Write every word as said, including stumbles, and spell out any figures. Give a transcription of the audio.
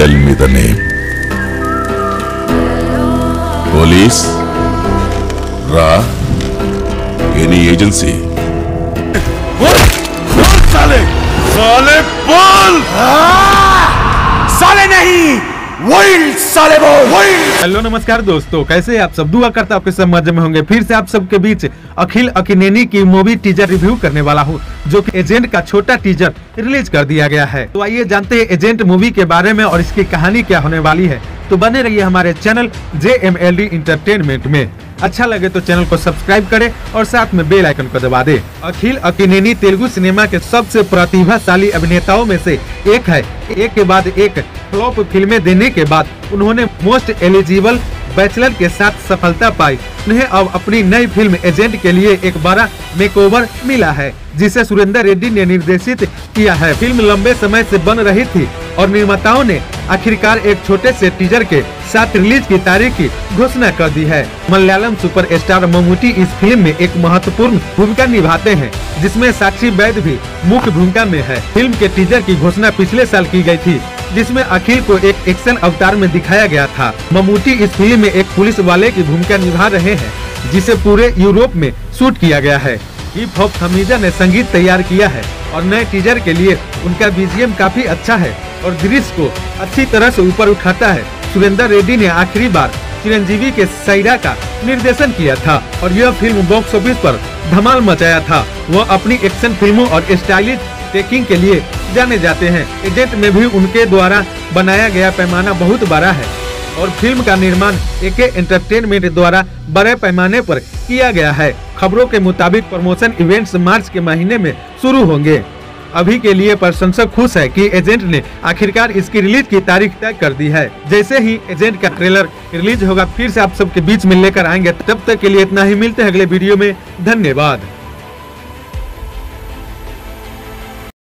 Tell me the name. Police? Ra? Any agency? What? What, साले? साले बोल! साले नहीं! वर्ल्ड साले बोल! वर्ल्ड! हेलो नमस्कार दोस्तों, कैसे आप सब? दुआ करता आपके सब मजे में होंगे। फिर से आप सबके बीच अखिल अक्किनेनी की मूवी टीजर रिव्यू करने वाला हूँ, जो कि एजेंट का छोटा टीजर रिलीज कर दिया गया है। तो आइए जानते हैं एजेंट मूवी के बारे में और इसकी कहानी क्या होने वाली है। तो बने रहिए हमारे channel J M L D entertainment में। अच्छा लगे तो चैनल को सब्सक्राइब करें और साथ में बेल आइकन को दबा दे। अखिल अक्किनेनी तेलुगु सिनेमा के सबसे प्रतिभाशाली अभिनेताओं में से एक है। एक के बाद एक फ्लॉप फिल्में देने के बाद उन्होंने मोस्ट एलिजिबल बैचलर के साथ सफलता पाई। उन्हें अब अपनी नई फिल्म एजेंट के लिए एक बड़ा मेकओवर मिला है, जिसे सुरेंद्र रेड्डी ने निर्देशित किया है। फिल्म लंबे समय से बन रही थी और निर्माताओं ने आखिरकार एक छोटे से टीजर के साथ रिलीज की तारीख की घोषणा कर दी है। मलयालम सुपरस्टार मम्मूटी इस फिल्म में एक महत्वपूर्ण भूमिका निभाते हैं, जिसमें साक्षी वैद्य भी मुख्य भूमिका में है। फिल्म के टीजर की घोषणा पिछले साल की गई थी, जिसमें अखिल को एक एक्शन अवतार में दिखाया गया था। मम्मूटी इस फिल्म में एक पुलिस वाले की भूमिका निभा रहे हैं, जिसे पूरे यूरोप में शूट किया गया है। हिप हॉप हमीजा ने संगीत तैयार किया है और नए टीजर के लिए उनका बी जी एम काफी अच्छा है और दृश्य को अच्छी तरह से ऊपर उठाता है। सुरेंद्र रेड्डी ने आखिरी बार चिरंजीवी के सायरा का निर्देशन किया था और यह फिल्म बॉक्स ऑफिस पर धमाल मचाया था। वह अपनी एक्शन फिल्मों और स्टाइलिश टेकिंग के लिए जाने जाते हैं। एजेंट में भी उनके द्वारा बनाया गया पैमाना बहुत बड़ा है और फिल्म का निर्माण एके एंटरटेनमेंट द्वारा बड़े पैमाने पर किया गया है। खबरों के मुताबिक प्रमोशन इवेंट्स मार्च के महीने में शुरू होंगे। अभी के लिए प्रशंसक खुश है कि एजेंट ने आखिरकार इसकी रिलीज की तारीख तय कर दी है। जैसे ही एजेंट का ट्रेलर रिलीज होगा फिर से आप सबके बीच में लेकर आएंगे। तब तक के लिए इतना ही, मिलते हैं अगले वीडियो में। धन्यवाद।